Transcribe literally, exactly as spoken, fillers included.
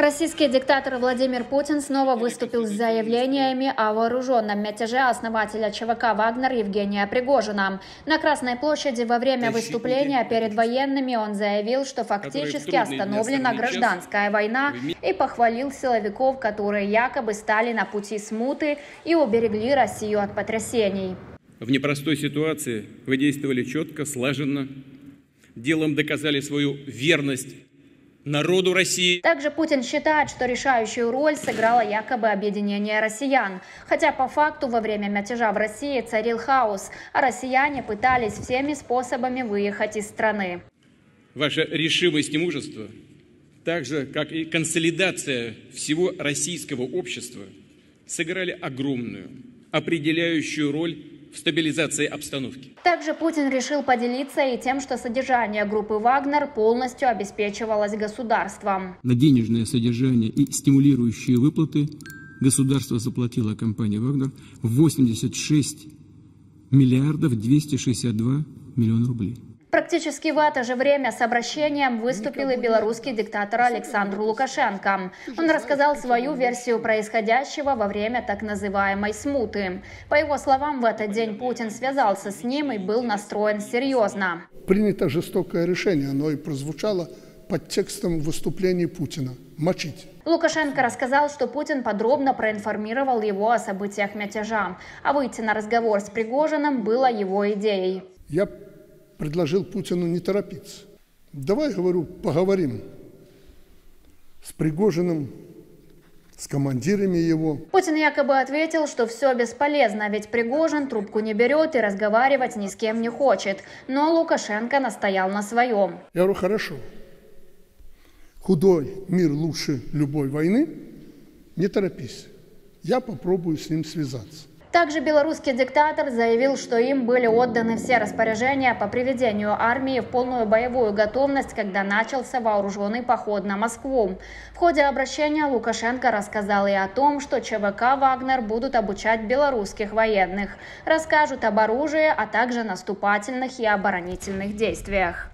Российский диктатор Владимир Путин снова выступил с заявлениями о вооруженном мятеже основателя ЧВК «Вагнер» Евгения Пригожина. На Красной площади во время выступления перед военными он заявил, что фактически остановлена гражданская война, и похвалил силовиков, которые якобы стали на пути смуты и уберегли Россию от потрясений. В непростой ситуации вы действовали четко, слаженно, делом доказали свою верность народу России. Также Путин считает, что решающую роль сыграло якобы объединение россиян. Хотя по факту во время мятежа в России царил хаос, а россияне пытались всеми способами выехать из страны. Ваша решимость и мужество, так же как и консолидация всего российского общества, сыграли огромную, определяющую роль в стабилизации обстановки. Также Путин решил поделиться и тем, что содержание группы «Вагнер» полностью обеспечивалось государством. На денежное содержание и стимулирующие выплаты государство заплатило компании «Вагнер» восемьдесят шесть миллиардов двести шестьдесят два миллиона рублей. Практически в это же время с обращением выступил и белорусский диктатор Александр Лукашенко. Он рассказал свою версию происходящего во время так называемой смуты. По его словам, в этот день Путин связался с ним и был настроен серьезно. Принято жестокое решение, оно и прозвучало под текстом выступлений Путина. Мочить. Лукашенко рассказал, что Путин подробно проинформировал его о событиях мятежа. А выйти на разговор с Пригожиным было его идеей. Я предложил Путину не торопиться. Давай, говорю, поговорим с Пригожиным, с командирами его. Путин якобы ответил, что все бесполезно, ведь Пригожин трубку не берет и разговаривать ни с кем не хочет. Но Лукашенко настоял на своем. Я говорю, хорошо. Худой мир лучше любой войны. Не торопись. Я попробую с ним связаться. Также белорусский диктатор заявил, что им были отданы все распоряжения по приведению армии в полную боевую готовность, когда начался вооруженный поход на Москву. В ходе обращения Лукашенко рассказал и о том, что ЧВК «Вагнер» будут обучать белорусских военных, расскажут об оружии, а также наступательных и оборонительных действиях.